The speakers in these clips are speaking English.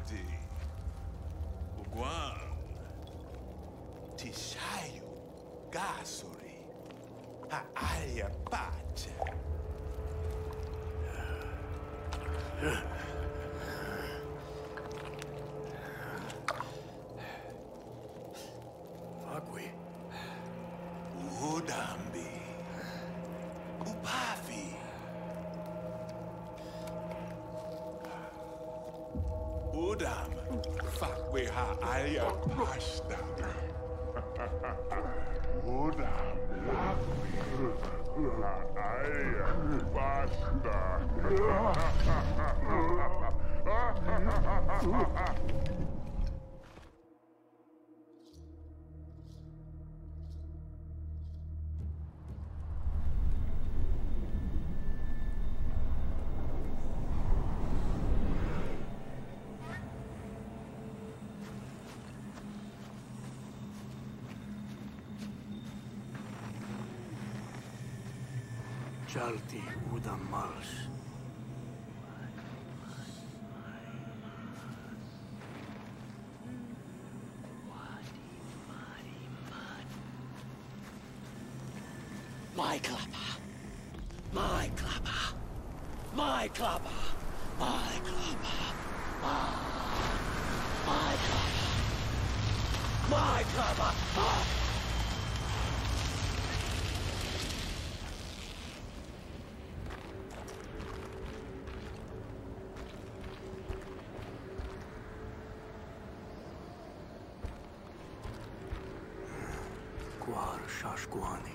Madi, Uguan, Tishayu, Gasuri, Ha'aria Pace. Fagui, Udambi, Upafi. Udam, Fagui Ha'aria Pasta. Udam, Ha'aria Pasta. Chalti Udam Mars. My clapper. My clapper. My clapper. My clapper. My clapper. My clapper. My Shashguani.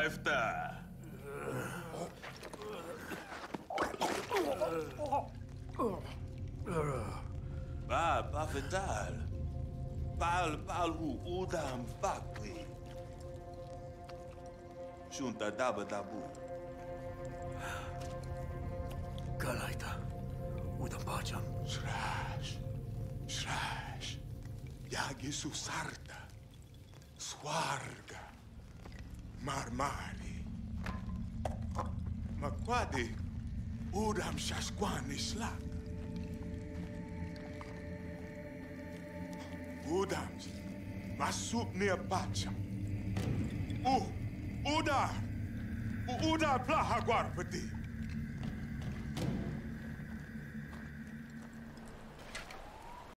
Life-da. Ba, ba vital. Pal, pal, udam, bakri. Shunta daba dabu. Kalaita, udam bajam. Shrash, shrash. Yagisu sarta. Swarga. Marmari. Makwadi, udam shashkwan islak. Udam, masup near Bacham. Udam, Udam Plahaguarpati.